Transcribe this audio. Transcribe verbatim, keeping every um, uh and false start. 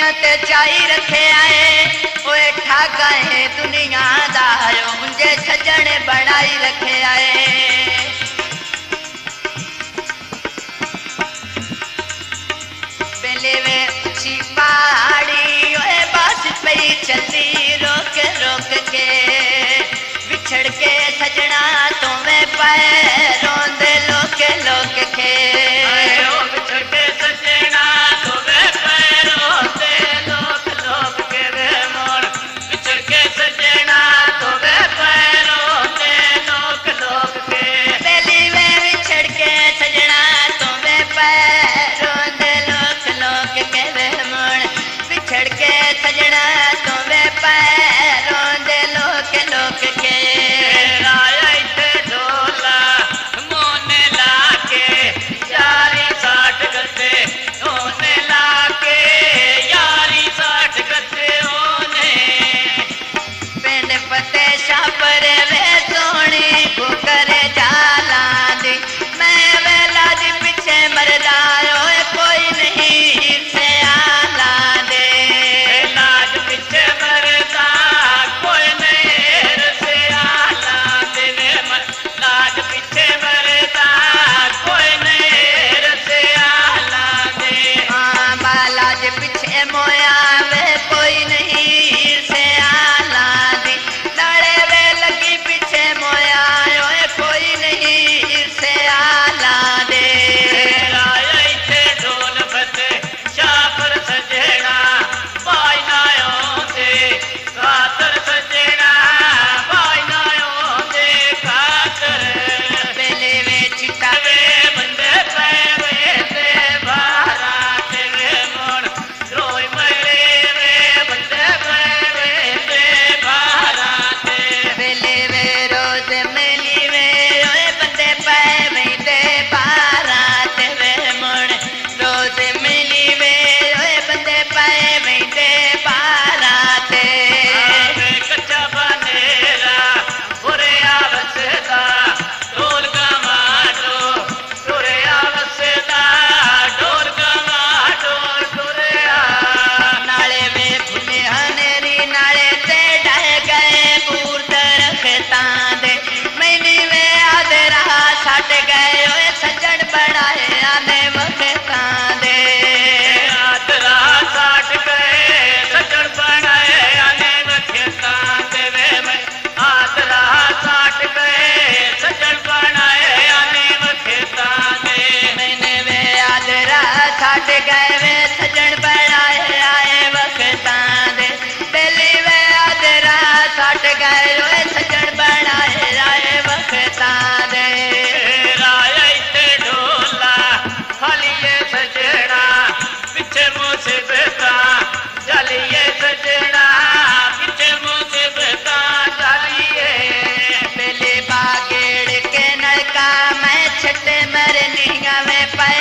दुनिया ते चाई रखे आए ओए ठाका है दुनिया दारो मुझे सजने बनाई रखे आए बेले वे सिपाड़ी ओए बस पे चलती रोक रोक के बिछड़ के सजना तुम्हें पाए रोंदे लोक लोक के मैं छठे मरनी में पाए